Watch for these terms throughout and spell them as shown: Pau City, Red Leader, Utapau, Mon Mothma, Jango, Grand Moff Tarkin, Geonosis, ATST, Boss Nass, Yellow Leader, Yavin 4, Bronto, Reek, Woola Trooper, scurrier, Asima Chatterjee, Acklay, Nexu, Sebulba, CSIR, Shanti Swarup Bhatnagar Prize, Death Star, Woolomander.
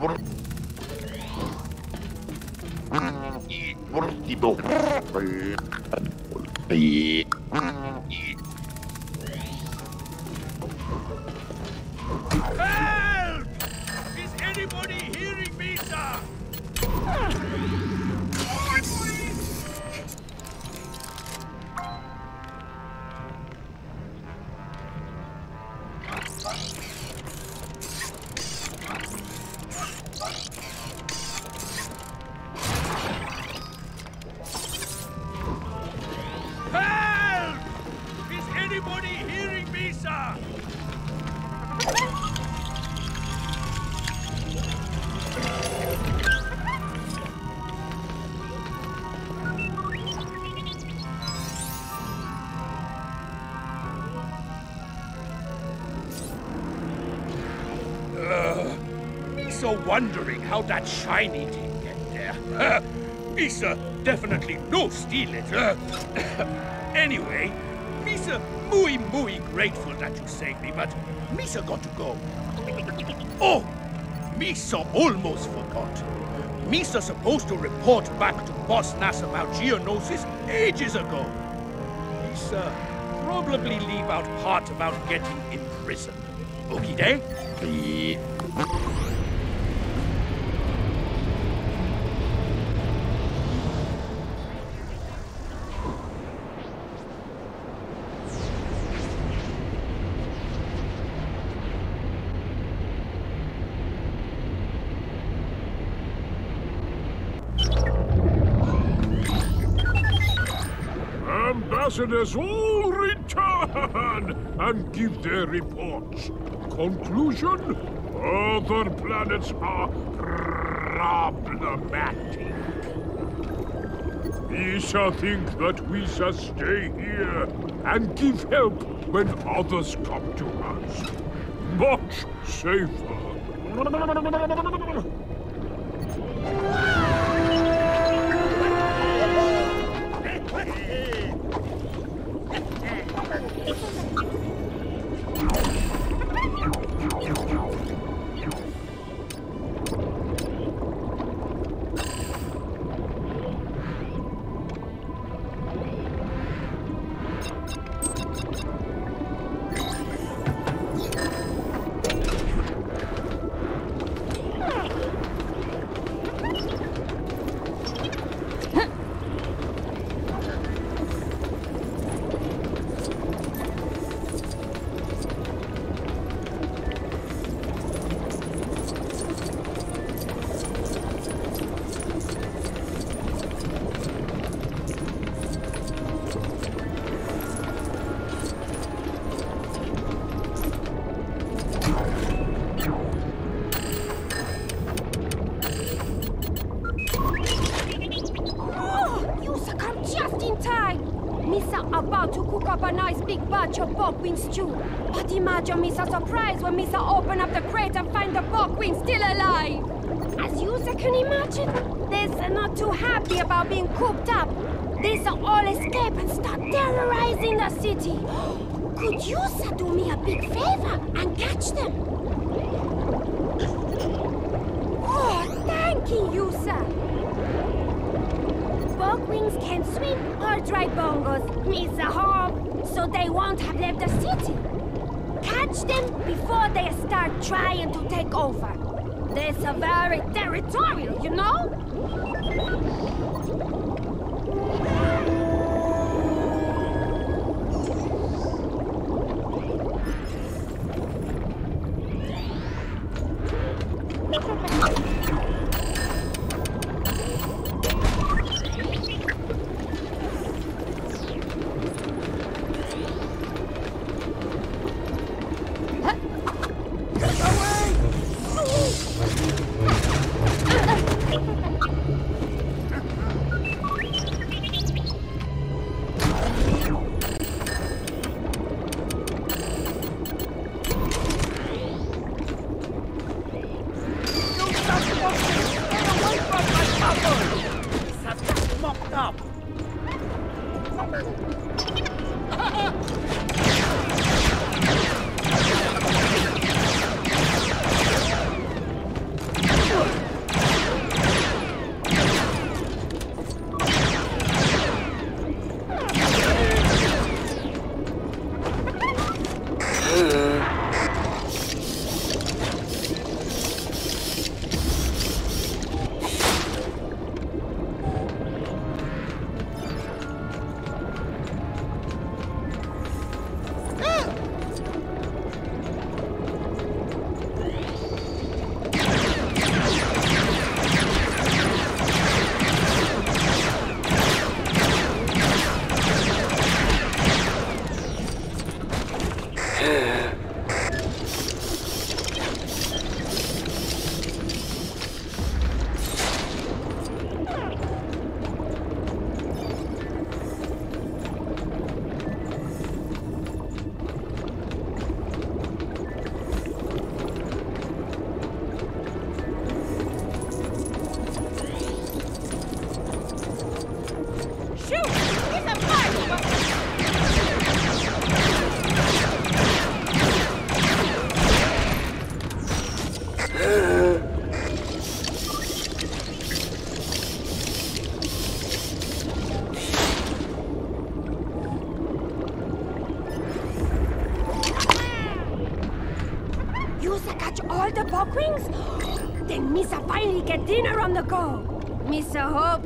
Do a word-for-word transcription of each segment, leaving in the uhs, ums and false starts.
Help! Is anybody hearing me, sir? Wondering how that shiny thing get there. Uh, Misa definitely no steal it. Uh, anyway, Misa muy muy grateful that you saved me, but Misa got to go. Oh, Misa almost forgot. Misa supposed to report back to Boss Nass about Geonosis ages ago. Misa probably leave out part about getting in prison. Okie day? Ambassadors all return and give their reports. Conclusion? Other planets are problematic. We shall think that we shall stay here and give help when others come to us. Much safer. Stew. But imagine Misa surprise when Misa open up the crate and find the buckwheat still alive. As you can imagine, they're not too happy about being cooped up. They're all escape and start terrorizing the city. Could you do me a big favor and catch them? Oh, thank you, sir. Buckwings can swim or dry bongos, Misa home, so they won't have left the city. Catch them before they start trying to take over. They're very territorial, you know?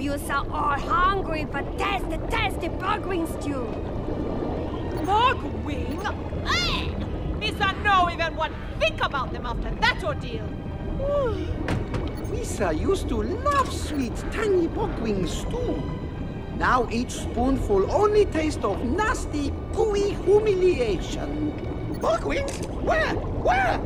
You are all hungry for tasty, tasty bug wing stew. Bug wing? Eh! Misa no even want to think about them after that ordeal. Misa used to love sweet, tangy bug wing stew. Now each spoonful only tastes of nasty, gooey humiliation. Bug wings? Where? Where?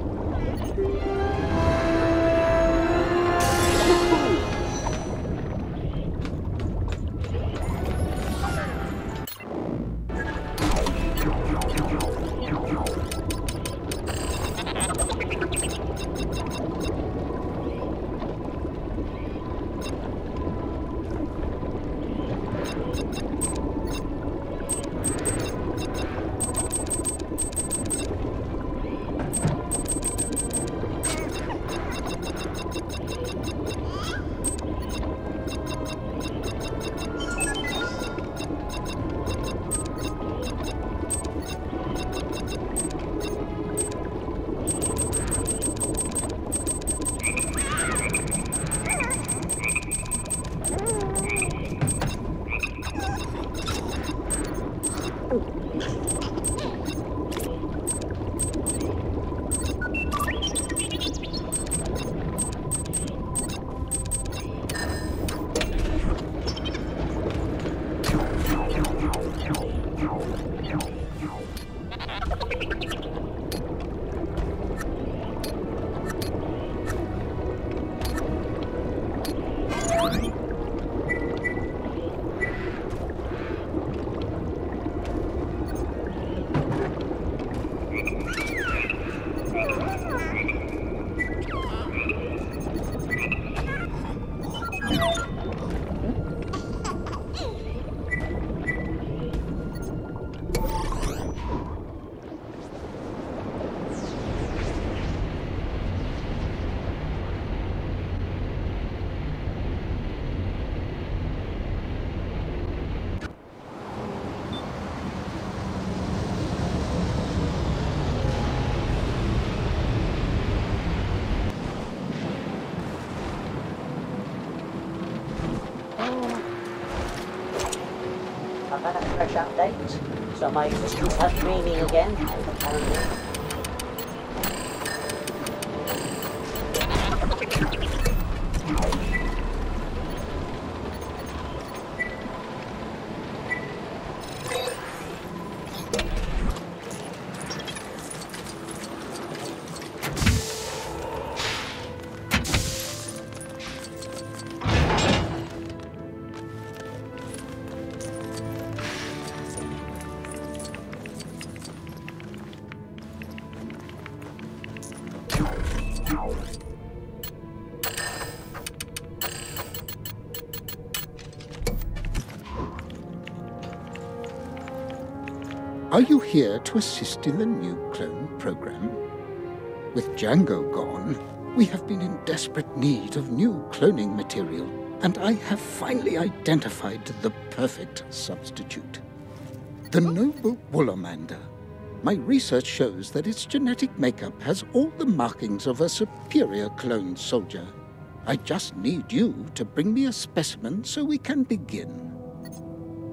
Update, so my existence has meaning again, apparently. Are you here to assist in the new clone program? With Jango gone, we have been in desperate need of new cloning material, and I have finally identified the perfect substitute. The noble Woolomander, My research shows that its genetic makeup has all the markings of a superior clone soldier. I just need you to bring me a specimen so we can begin.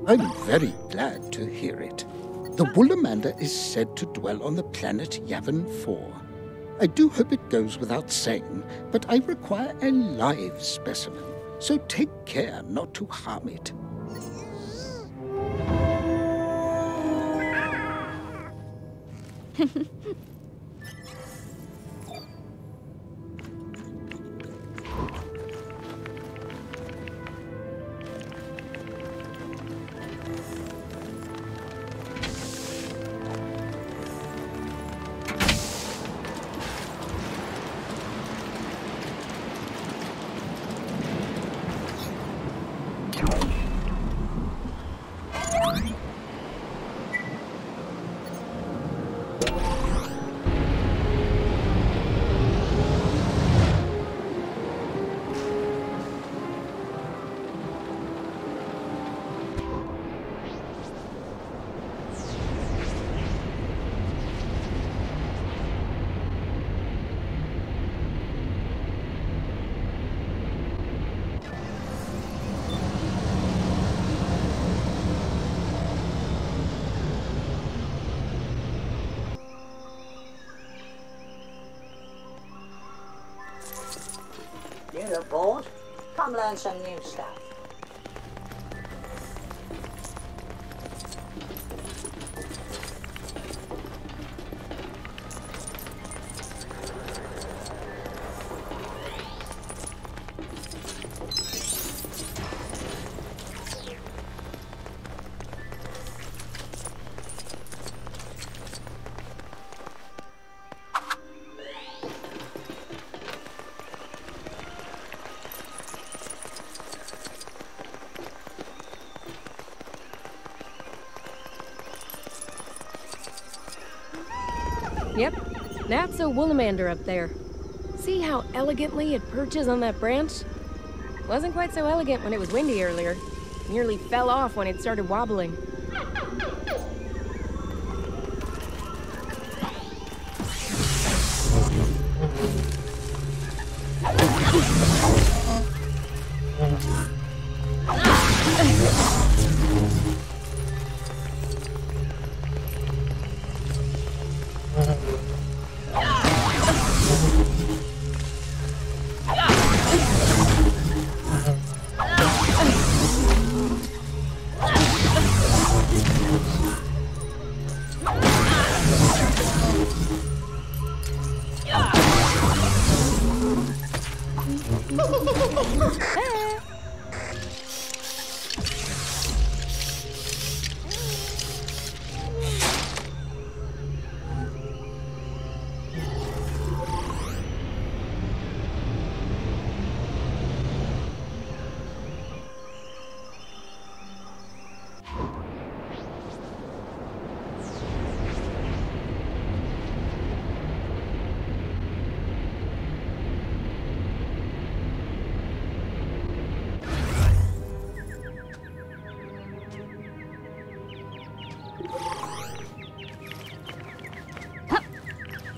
I'm very glad to hear it. The Woolomander is said to dwell on the planet Yavin four. I do hope it goes without saying, but I require a live specimen, so take care not to harm it. You look bored. Come learn some new stuff. That's a Woolomander up there. See how elegantly it perches on that branch? Wasn't quite so elegant when it was windy earlier. Nearly fell off when it started wobbling.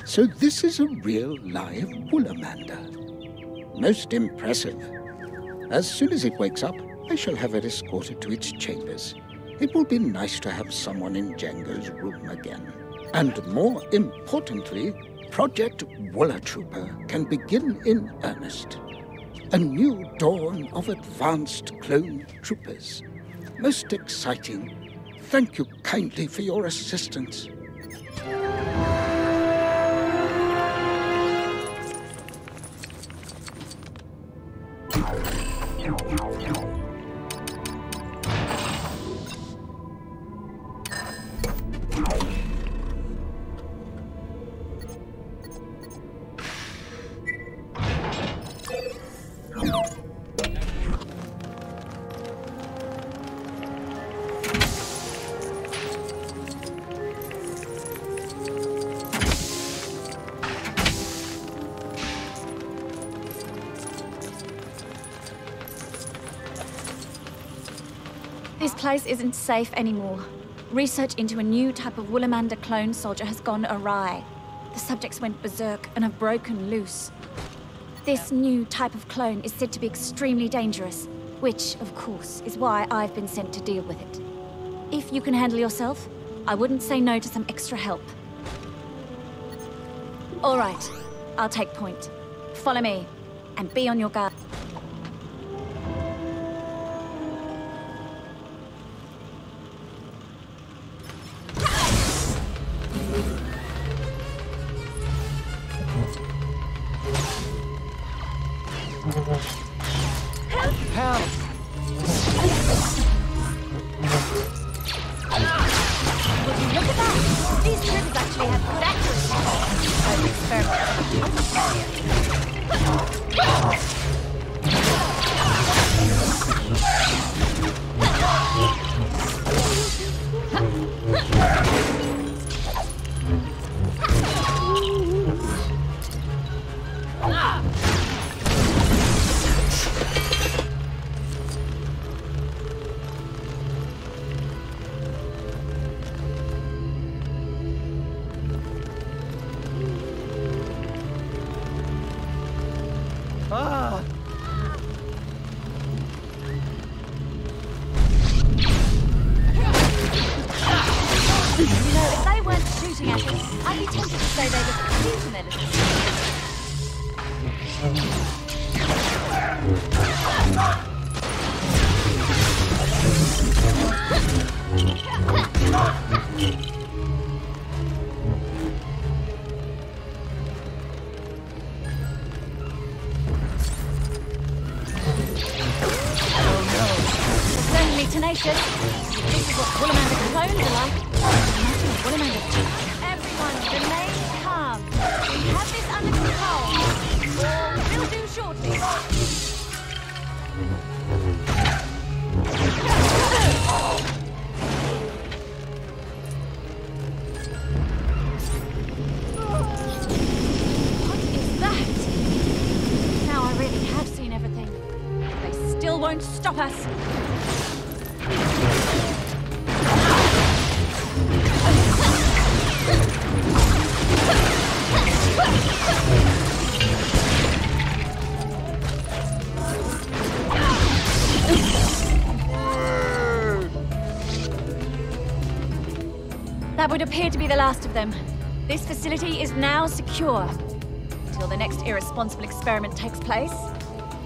So this is a real live Woolomander. Most impressive. As soon as it wakes up, I shall have it escorted to its chambers. It will be nice to have someone in Jango's room again. And more importantly, Project Woola Trooper can begin in earnest. A new dawn of advanced clone troopers. Most exciting. Thank you kindly for your assistance. This place isn't safe anymore. Research into a new type of Woolomander clone soldier has gone awry. The subjects went berserk and have broken loose. This new type of clone is said to be extremely dangerous, which, of course, is why I've been sent to deal with it. If you can handle yourself, I wouldn't say no to some extra help. All right, I'll take point. Follow me, and be on your guard. That would appear to be the last of them. This facility is now secure. Until the next irresponsible experiment takes place.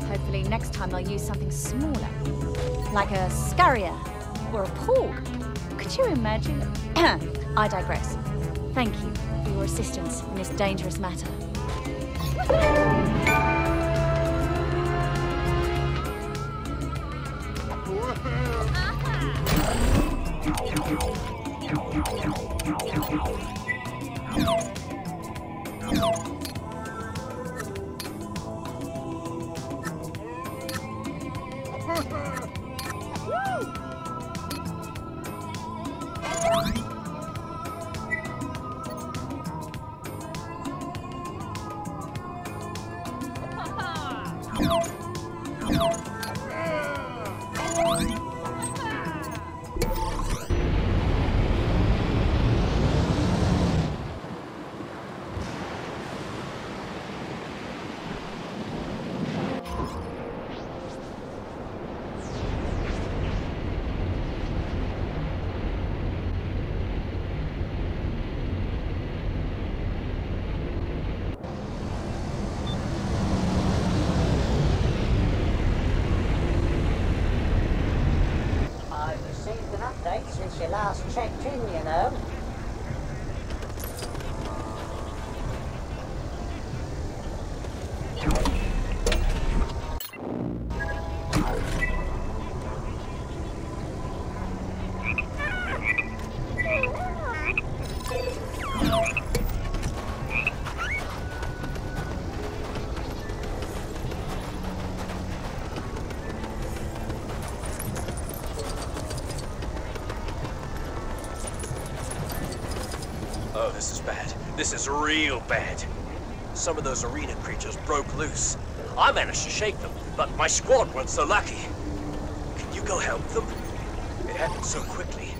Hopefully next time they'll use something smaller. Like a scurrier or a pool. Could you imagine? I digress. Thank you for your assistance in this dangerous matter. This is bad. This is real bad. Some of those arena creatures broke loose. I managed to shake them, but my squad weren't so lucky. Can you go help them? It happened so quickly.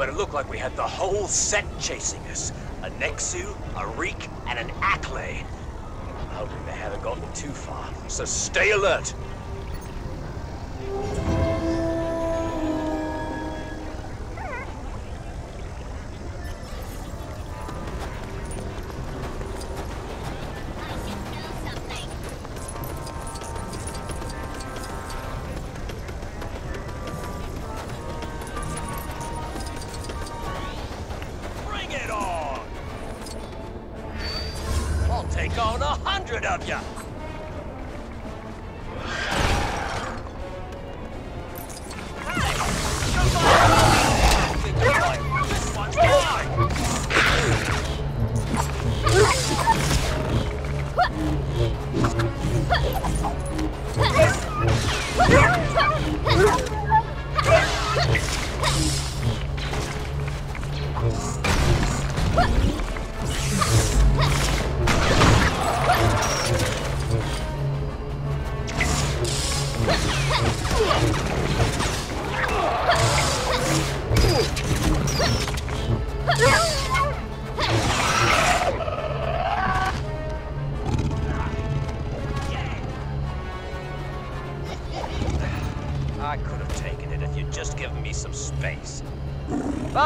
but it looked like we had the whole set chasing us. A Nexu, a Reek, and an Acklay. I'm hoping they haven't gotten too far, so stay alert!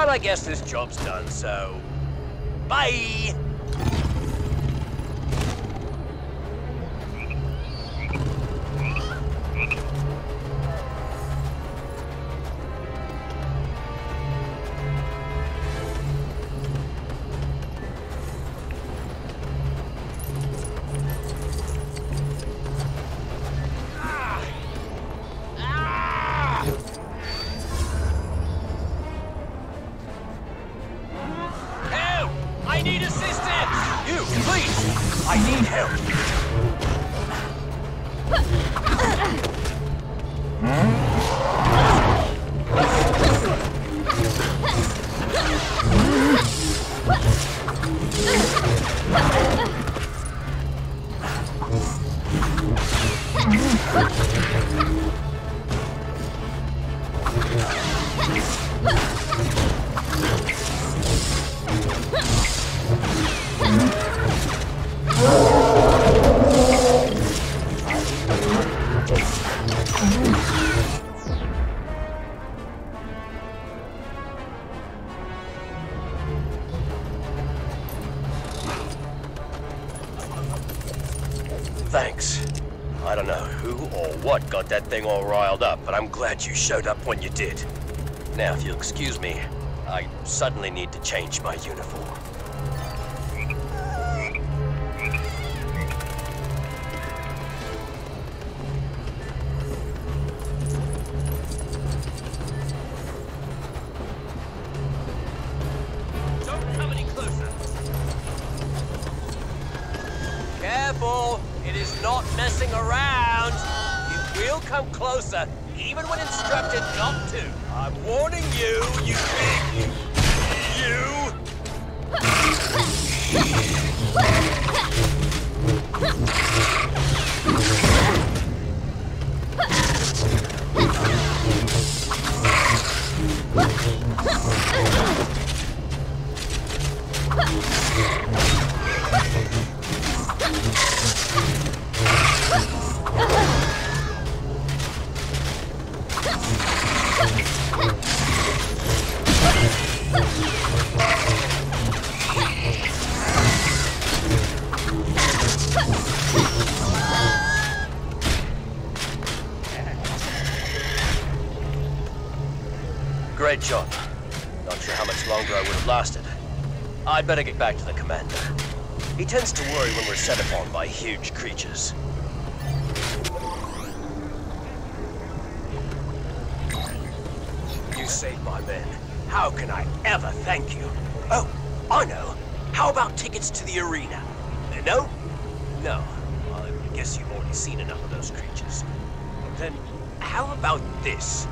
I guess this job's done, so bye! That thing all riled up, but I'm glad you showed up when you did. Now, if you'll excuse me, I suddenly need to change my uniform. Don't come any closer. Careful, it is not messing around. We'll come closer, even when instructed not to. I'm warning you, you big... You... Great job. Not sure how much longer I would have lasted. I'd better get back to the commander. He tends to worry when we're set upon by huge creatures. You saved my men. How can I ever thank you? Oh, I know. How about tickets to the arena? Uh, no? No. I guess you've already seen enough of those creatures. Then, how about this?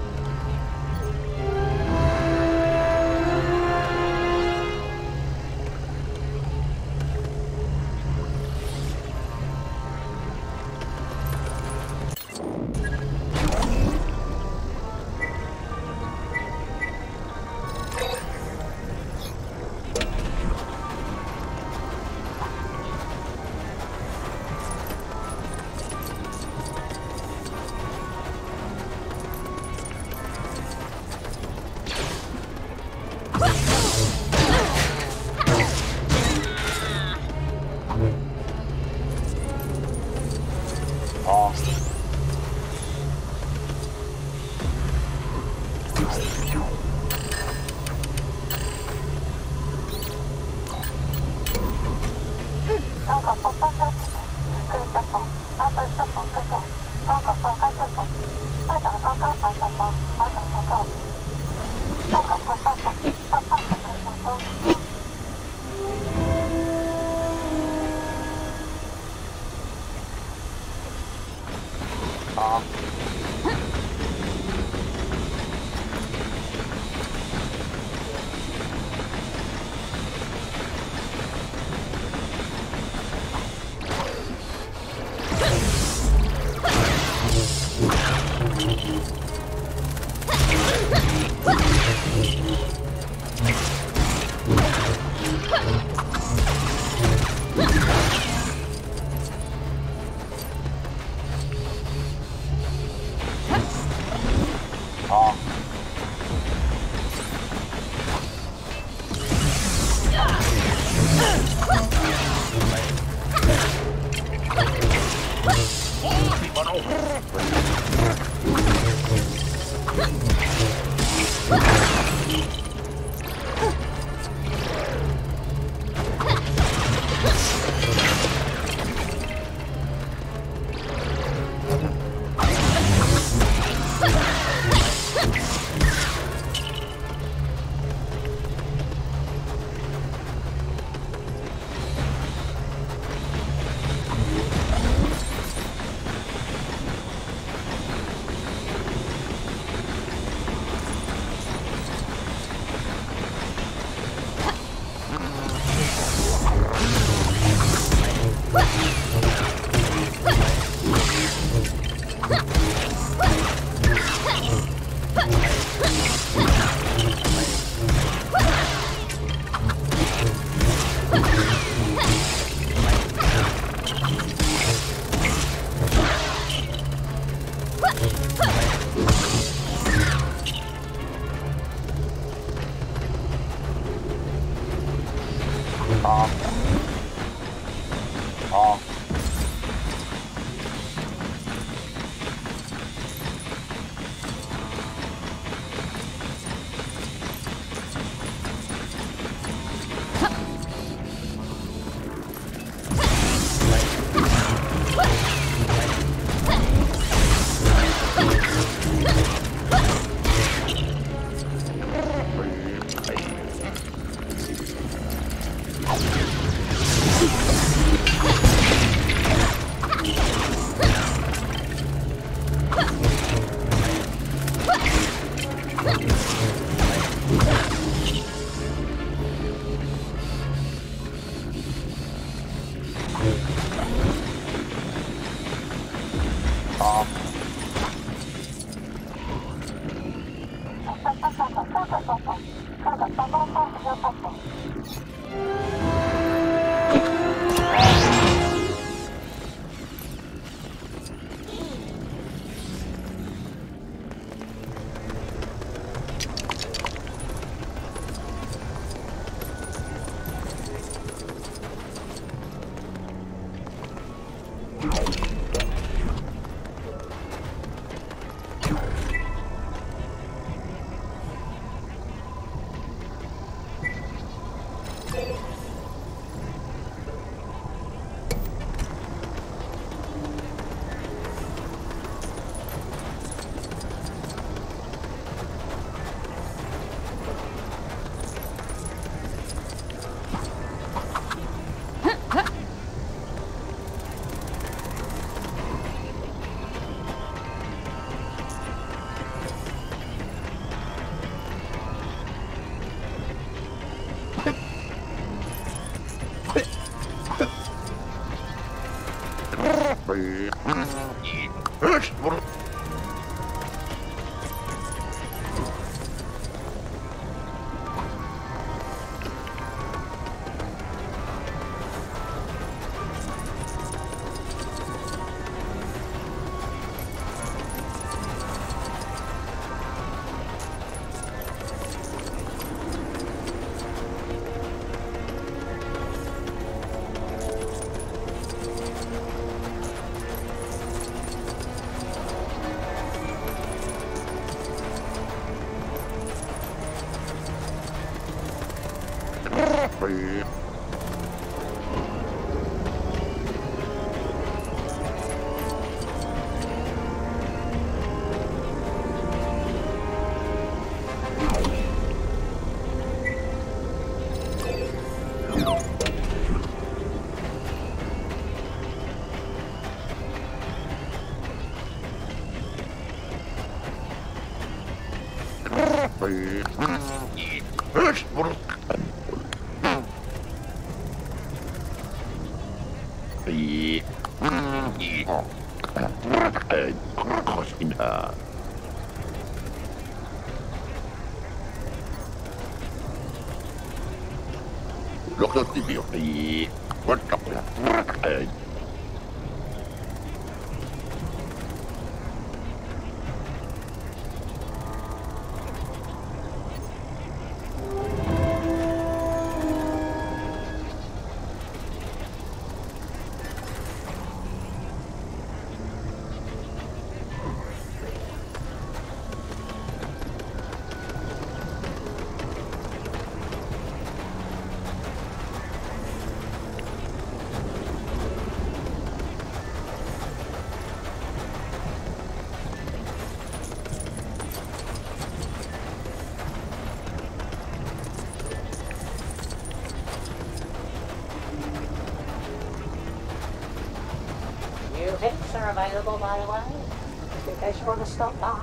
Are available, by the way, in case you want to stop by.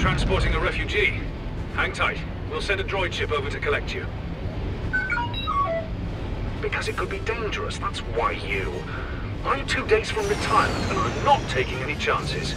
Transporting a refugee. Hang tight. We'll send a droid ship over to collect you. Because it could be dangerous, that's why you... I'm two days from retirement and I'm not taking any chances.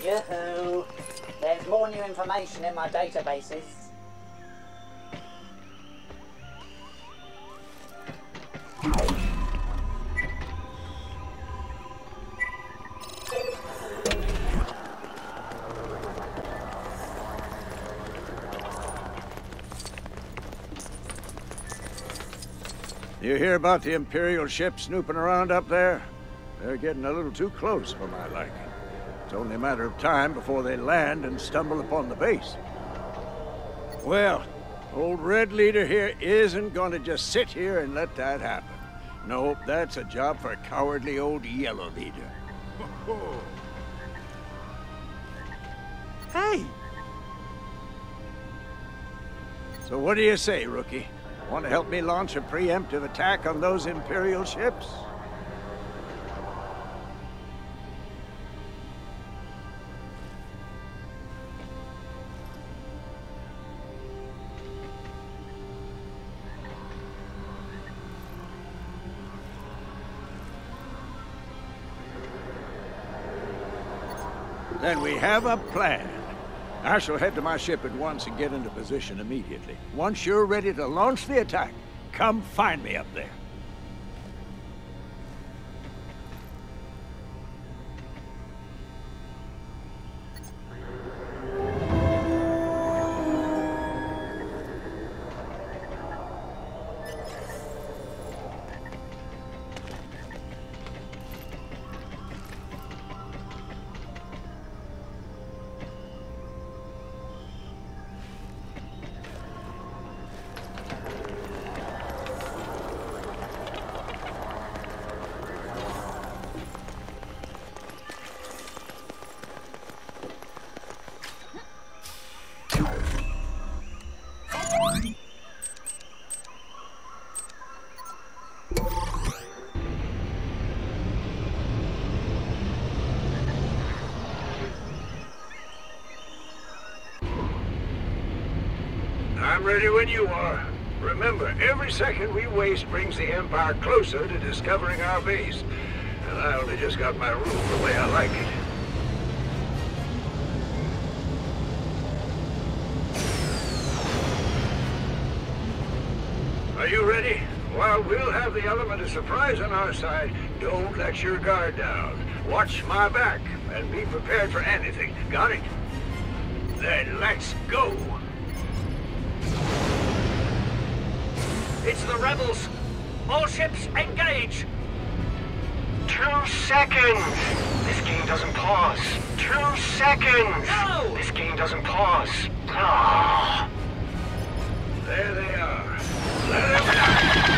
Yoo-hoo! There's more new information in my databases. You hear about the Imperial ship snooping around up there? They're getting a little too close for my liking. It's only a matter of time before they land and stumble upon the base. Well, old Red Leader here isn't going to just sit here and let that happen. Nope, that's a job for a cowardly old Yellow Leader. Hey! So what do you say, Rookie? Want to help me launch a preemptive attack on those Imperial ships? Then we have a plan. I shall head to my ship at once and get into position immediately. Once you're ready to launch the attack, come find me up there. I'm ready when you are. Remember, every second we waste brings the Empire closer to discovering our base. And I only just got my room the way I like it. Are you ready? While we'll have the element of surprise on our side, don't let your guard down. Watch my back and be prepared for anything. Got it? Then let's go! It's the rebels. All ships engage. Two seconds. This game doesn't pause. Two seconds. No. This game doesn't pause. Oh. There they are. Let them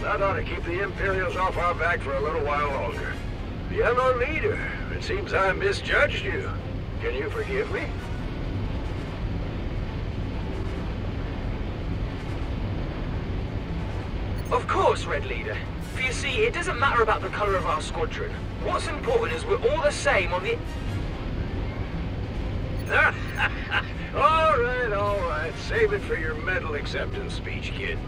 That ought to keep the Imperials off our back for a little while longer. Yellow Leader, it seems I misjudged you. Can you forgive me? Of course, Red Leader. For you see, it doesn't matter about the color of our squadron. What's important is we're all the same on the... all right, all right. Save it for your medal acceptance speech, kid.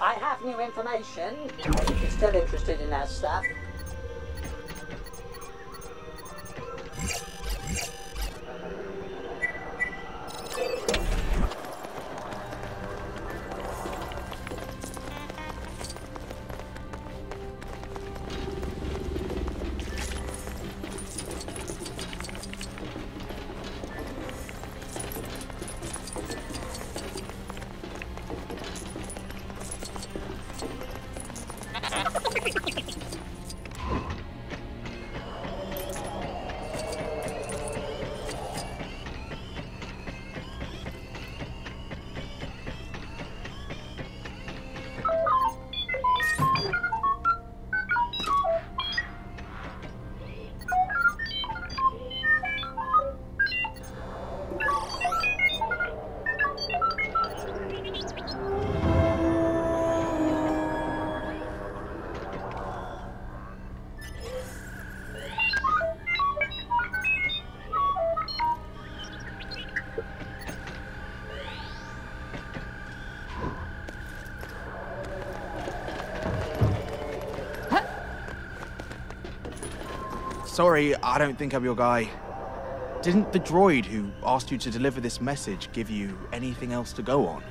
I have new information, if you're still interested in that stuff. Sorry, I don't think I'm your guy. Didn't the droid who asked you to deliver this message give you anything else to go on?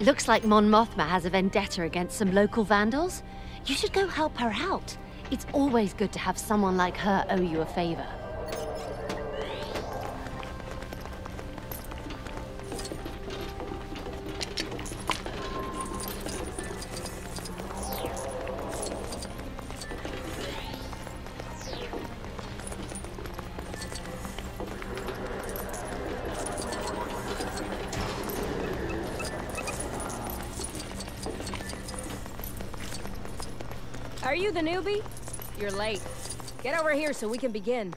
Looks like Mon Mothma has a vendetta against some local vandals. You should go help her out. It's always good to have someone like her owe you a favor. Are you the newbie? You're late. Get over here so we can begin.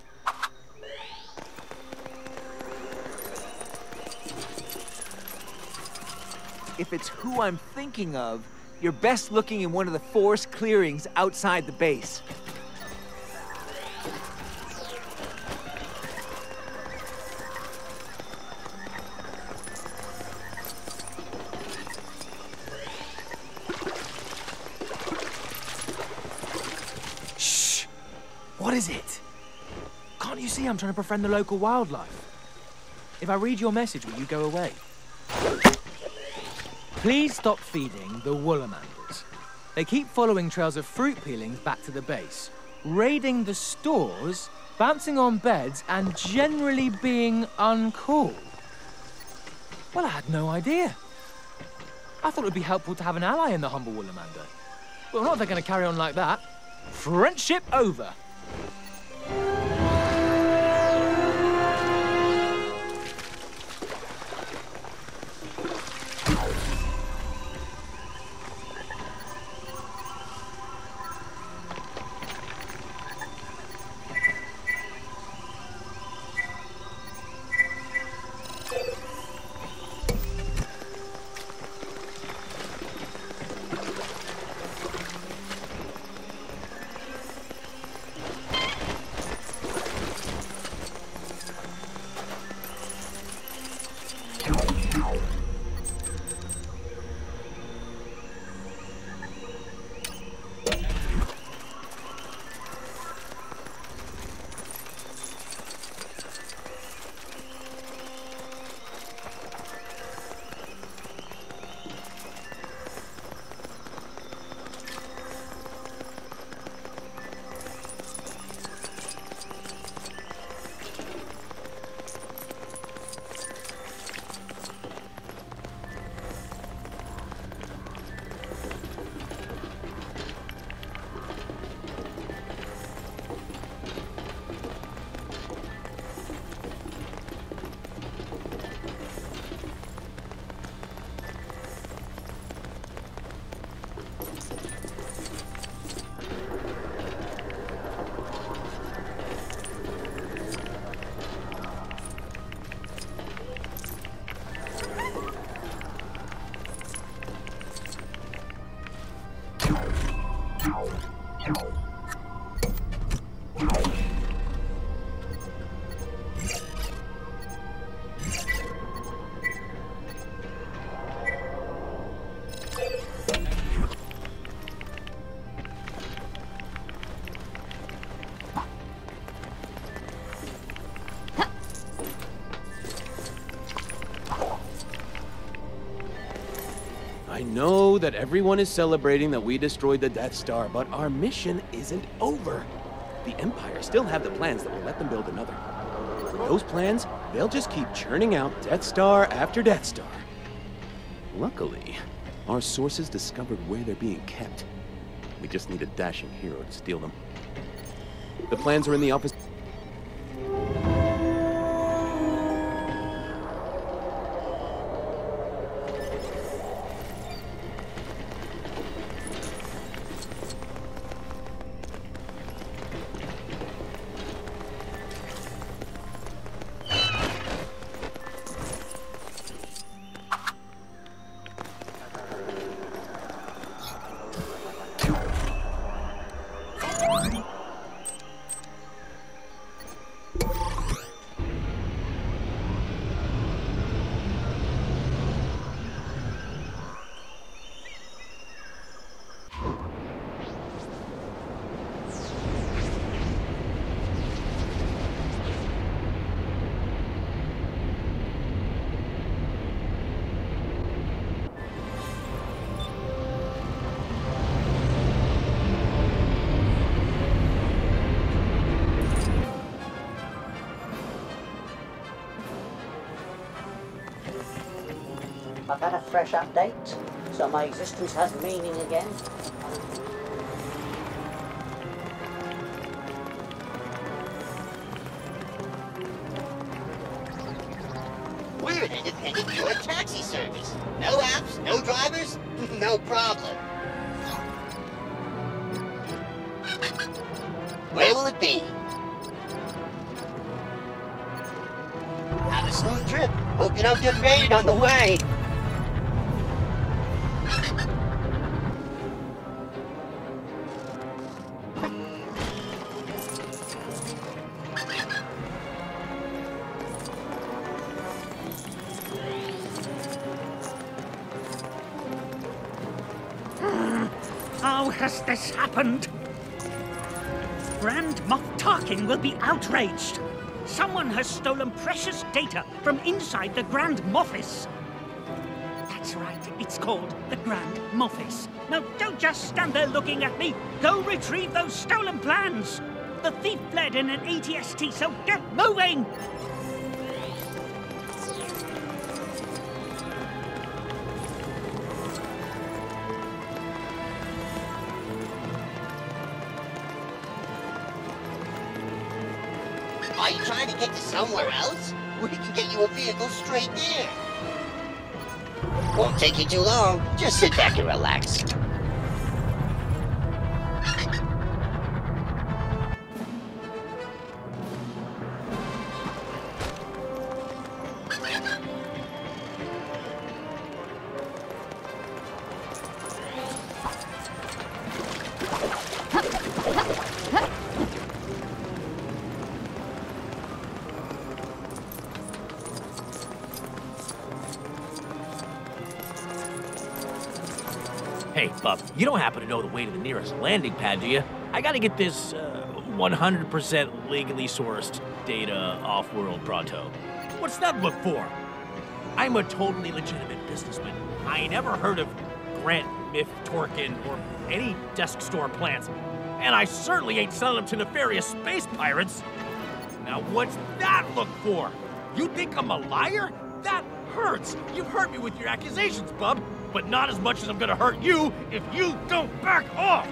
If it's who I'm thinking of, you're best looking in one of the forest clearings outside the base. Shh! What is it? Can't you see I'm trying to befriend the local wildlife? If I read your message, will you go away? Please stop feeding the Woolamanders. They keep following trails of fruit peelings back to the base, raiding the stores, bouncing on beds, and generally being uncool. Well, I had no idea. I thought it would be helpful to have an ally in the humble Woolamander. Well, not if they're going to carry on like that. Friendship over. Know that everyone is celebrating that we destroyed the Death Star, but our mission isn't over. The Empire still have the plans that will let them build another. With those plans, they'll just keep churning out Death Star after Death Star. Luckily, our sources discovered where they're being kept. We just need a dashing hero to steal them. The plans are in the office. I've had a fresh update, so my existence has meaning again. We're an independent pure taxi service. No apps, no drivers, no problem. Where will it be? Have a smooth trip. Hope you don't get raided on the way. Has this happened? Grand Moff Tarkin will be outraged. Someone has stolen precious data from inside the Grand Moffice. That's right, it's called the Grand Moffice. Now don't just stand there looking at me. Go retrieve those stolen plans. The thief fled in an A T S T, so get moving! Get to somewhere else? We can get you a vehicle straight there. Won't take you too long. Just sit back and relax. You don't happen to know the way to the nearest landing pad, do you? I gotta get this one hundred percent uh, legally sourced data off-world, Bronto. What's that look for? I'm a totally legitimate businessman. I ain't ever heard of Grant Miff Torkin or any desk store plants. And I certainly ain't selling them to nefarious space pirates. Now what's that look for? You think I'm a liar? That hurts. You've hurt me with your accusations, bub. But not as much as I'm gonna hurt you if you don't back off!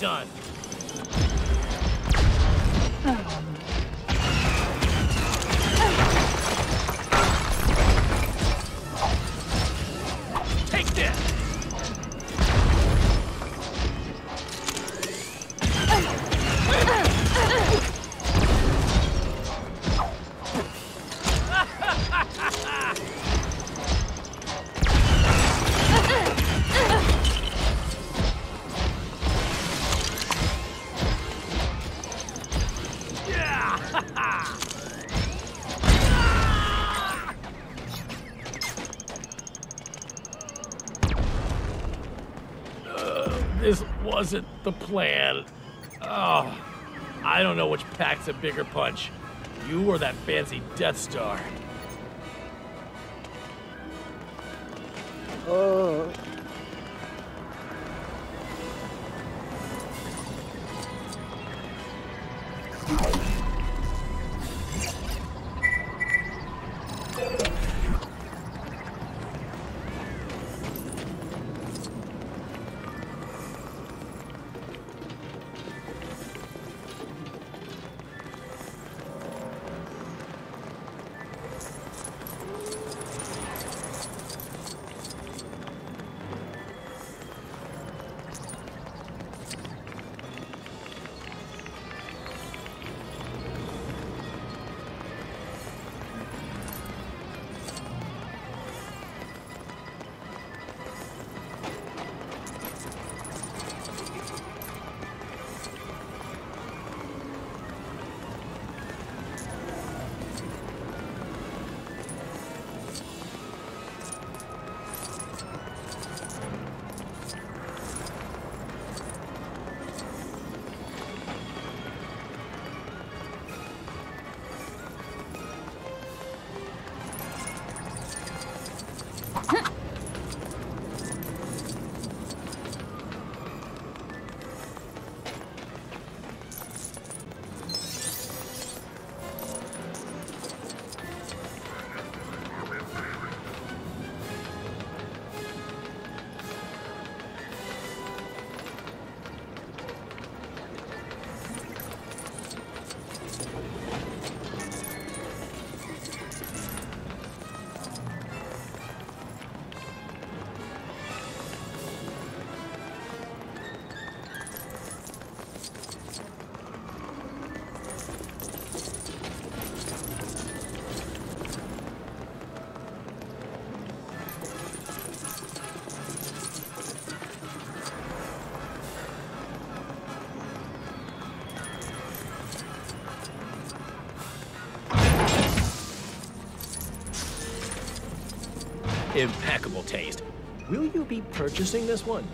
Done. Wasn't the plan. Oh, I don't know which packs a bigger punch, you or that fancy Death Star. Oh. Impeccable taste. Will you be purchasing this one?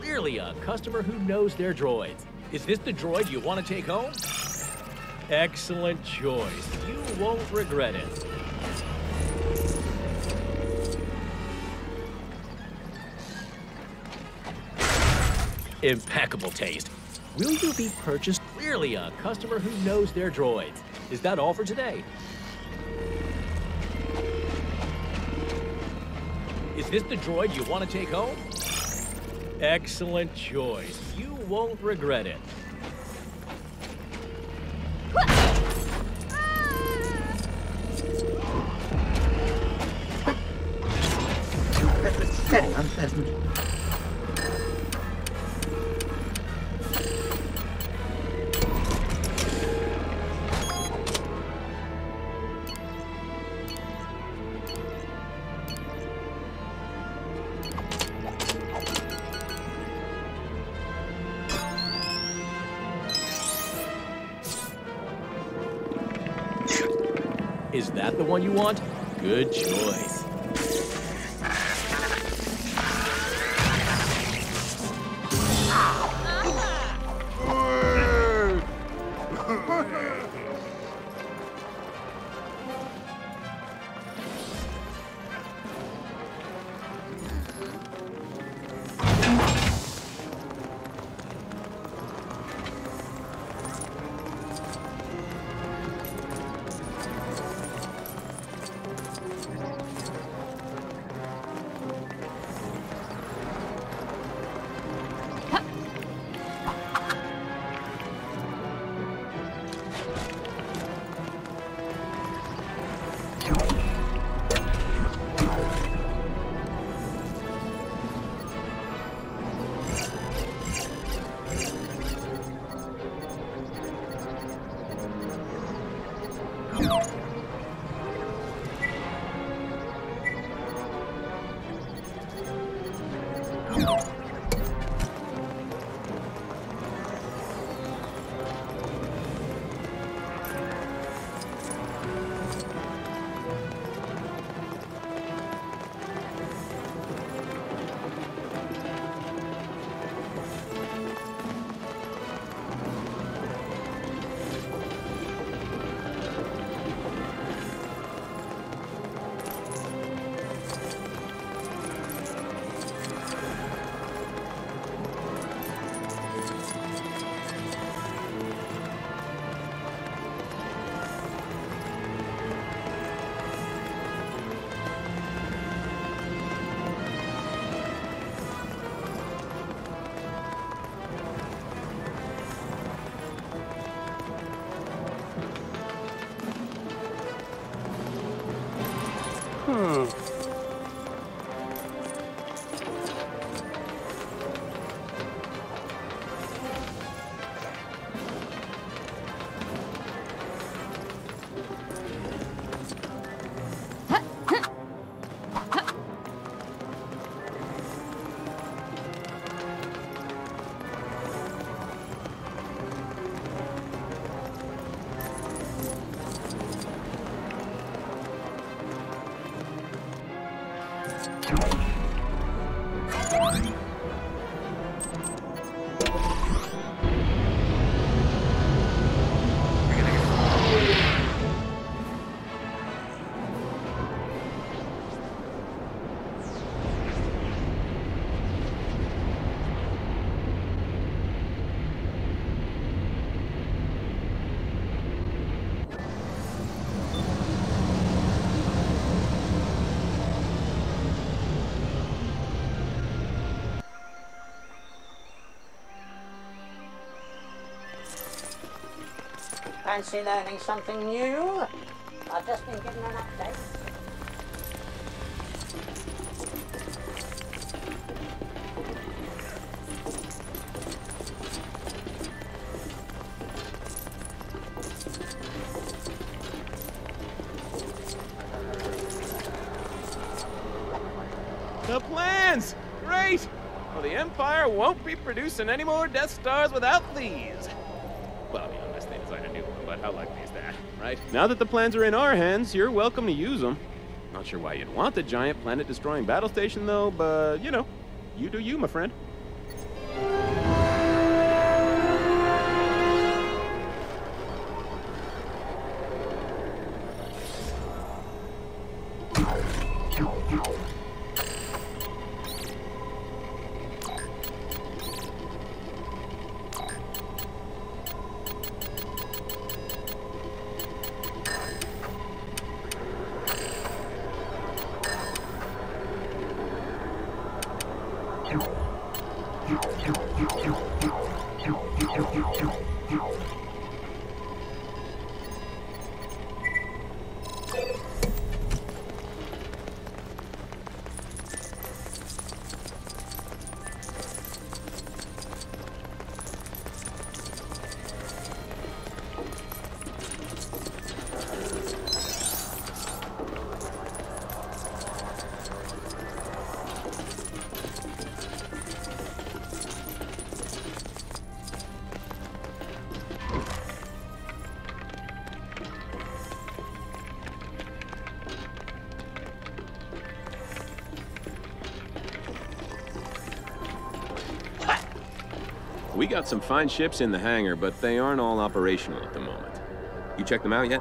Clearly a customer who knows their droids. Is this the droid you want to take home? Excellent choice. You won't regret it. Impeccable taste. Will you be purchased? Clearly a customer who knows their droids. Is that all for today? Is this the droid you want to take home? Excellent choice. You won't regret it. Unpleasant. The one you want? Good choice. Fancy learning something new? I've just been given an update. The plans! Great! Well, the Empire won't be producing any more Death Stars without these. How likely is that, right? Now that the plans are in our hands, you're welcome to use them. Not sure why you'd want the giant planet-destroying battle station, though, but, you know, you do you, my friend. We got some fine ships in the hangar, but they aren't all operational at the moment. You checked them out yet?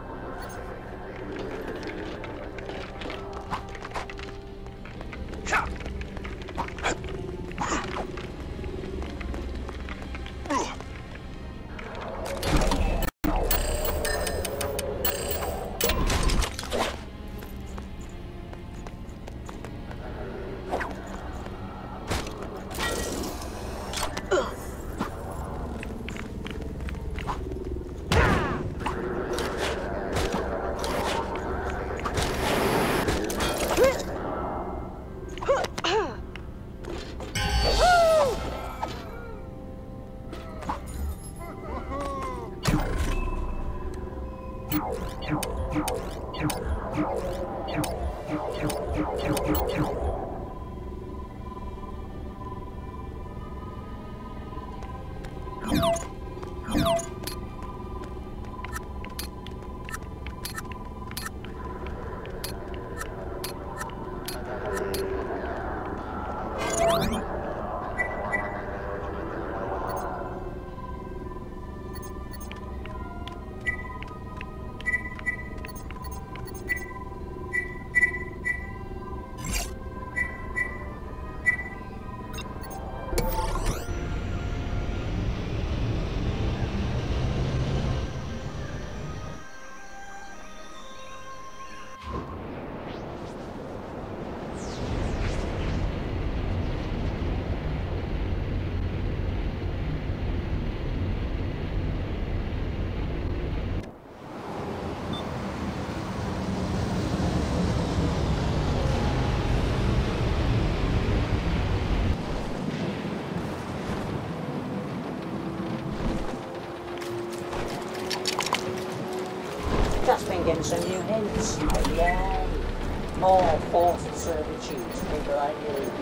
Getting some new hints, yeah. More force and servitude, people like you.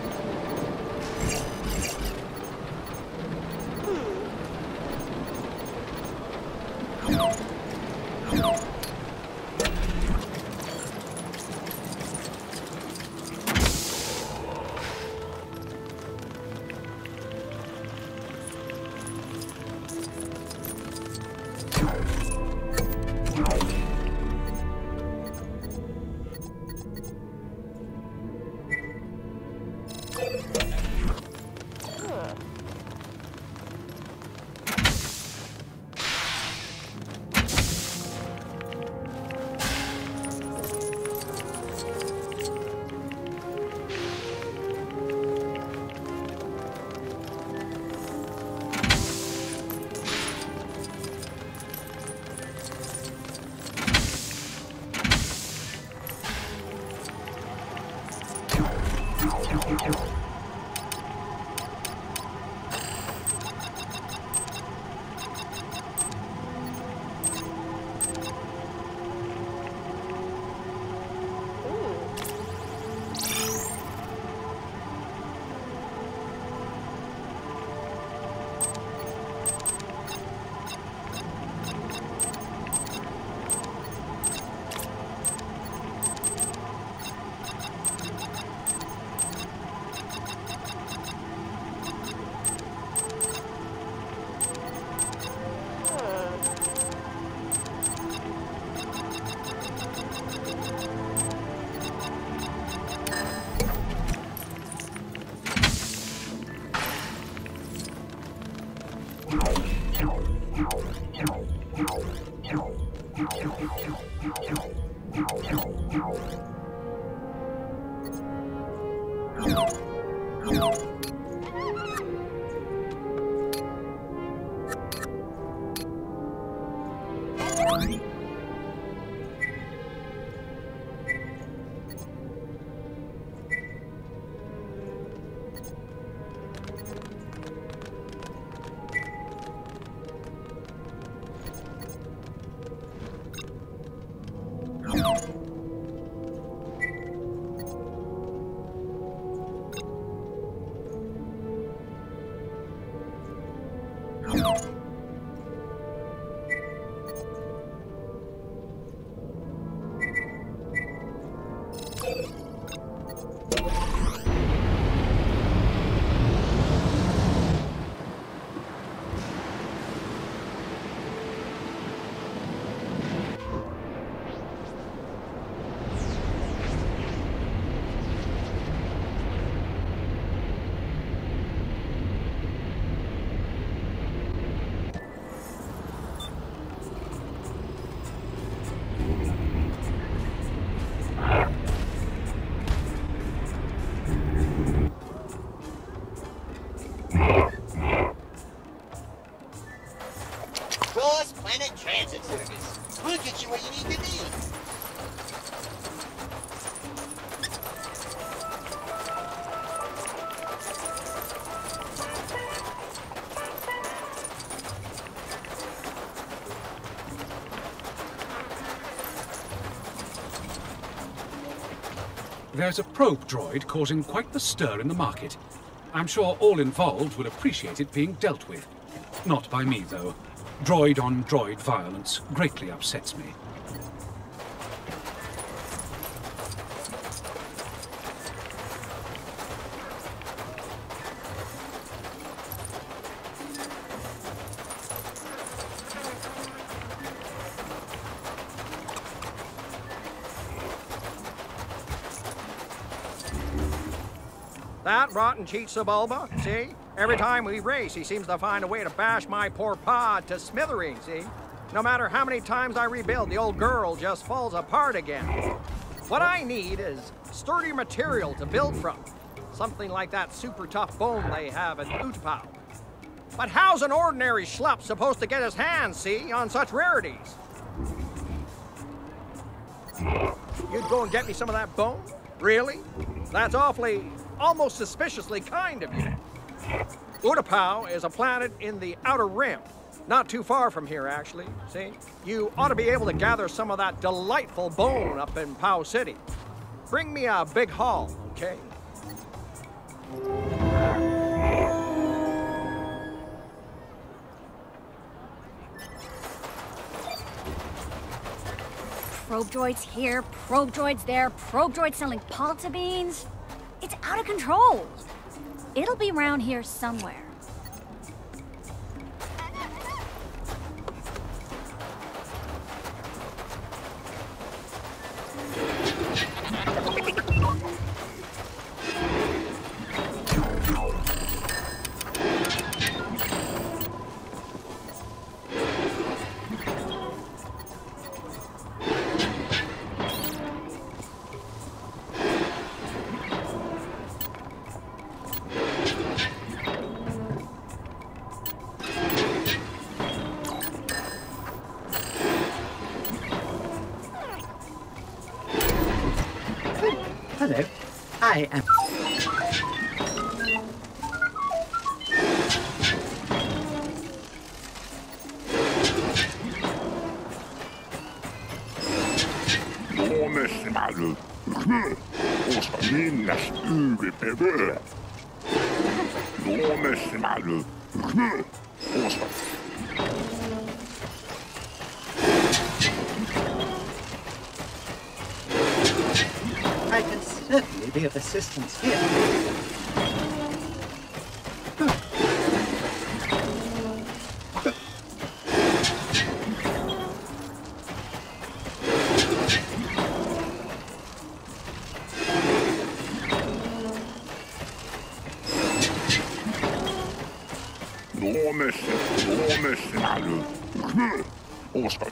There's a probe droid causing quite the stir in the market. I'm sure all involved will appreciate it being dealt with. Not by me, though. Droid-on-droid violence greatly upsets me. That rotten cheat Sebulba, see? Every time we race, he seems to find a way to bash my poor pod to smithereens, see? No matter how many times I rebuild, the old girl just falls apart again. What I need is sturdy material to build from. Something like that super tough bone they have at Utapau. But how's an ordinary schlup supposed to get his hands, see, on such rarities? You'd go and get me some of that bone? Really? That's awfully... almost suspiciously kind of you. Utapau is a planet in the Outer Rim. Not too far from here, actually, see? You ought to be able to gather some of that delightful bone up in Pau City. Bring me a big haul, okay? Probe droids here, probe droids there, probe droids selling palta beans. It's out of control. It'll be around here somewhere. I am. I can certainly be of assistance here. No mercy, no mercy, no. Oscar,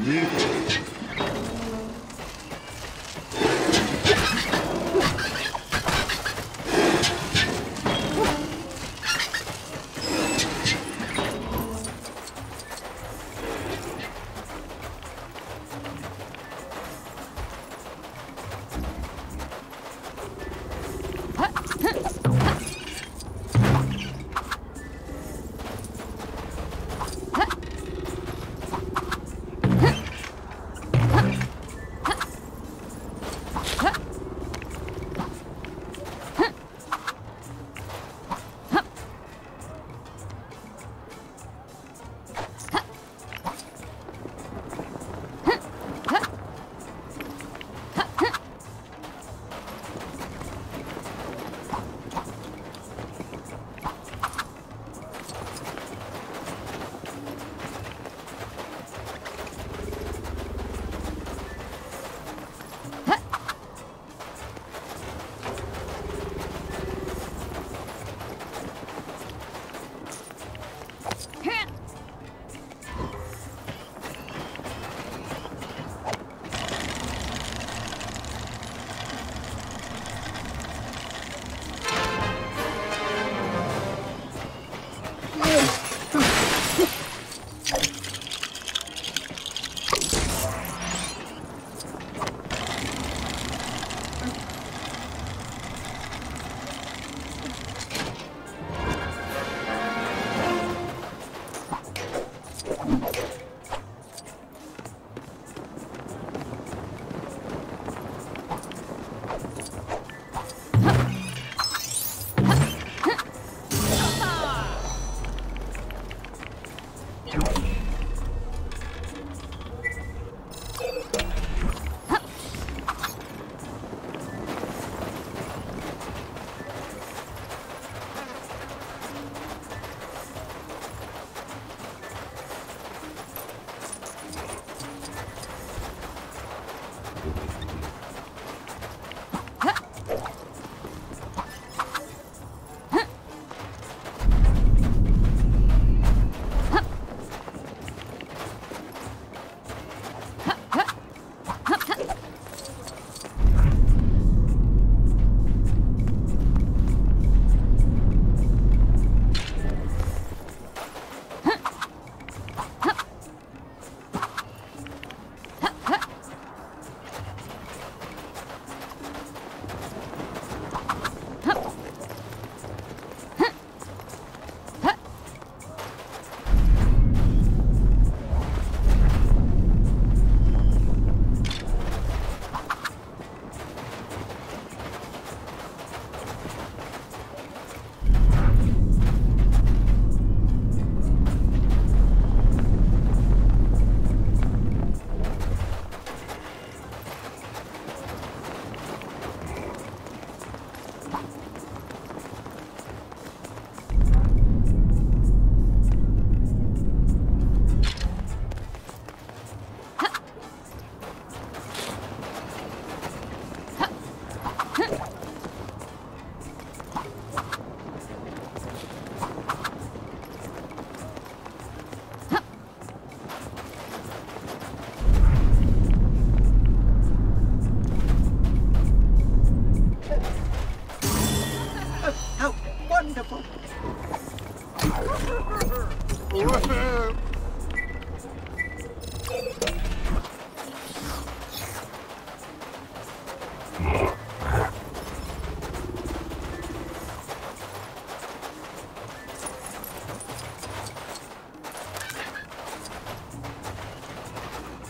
wonderful.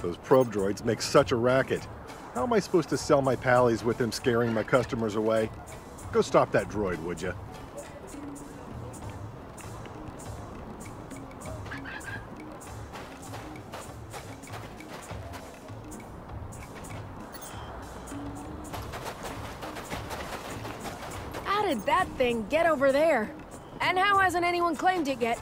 Those probe droids make such a racket. How am I supposed to sell my pallies with them scaring my customers away? Go stop that droid, would you? How did that thing get over there? And how hasn't anyone claimed it yet?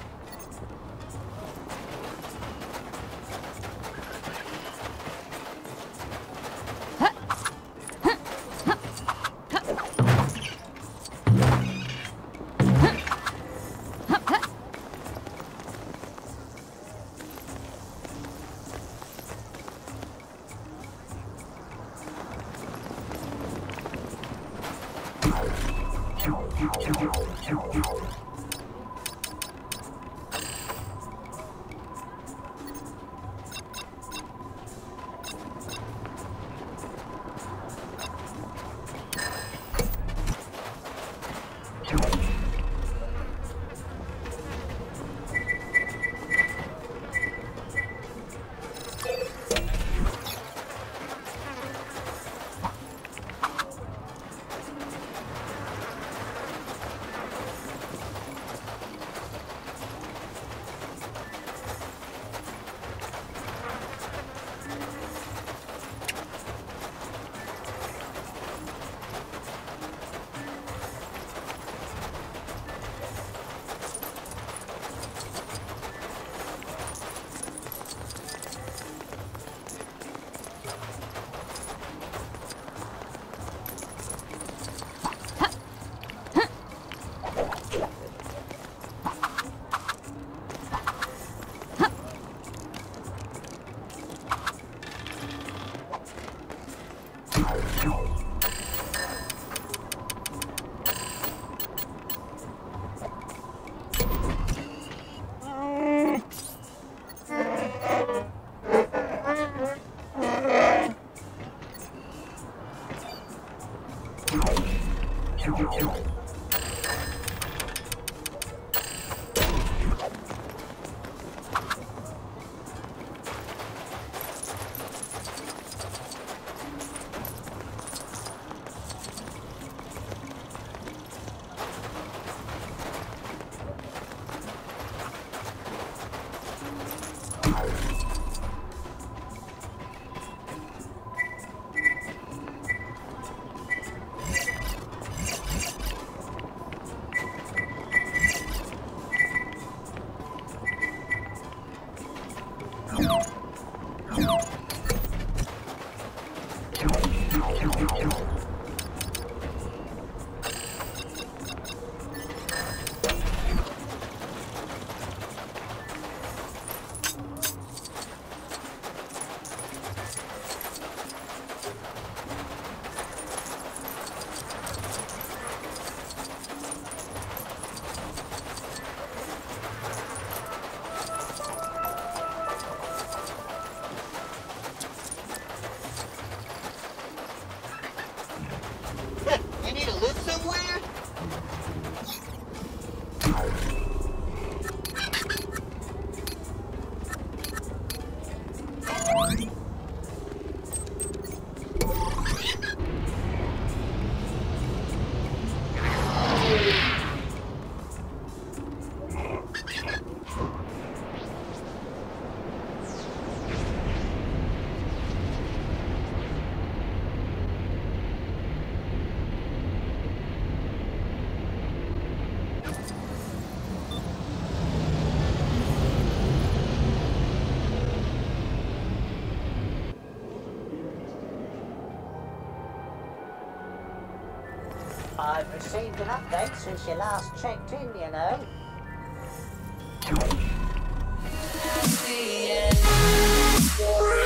I've received an update since you last checked in, you know. See ya.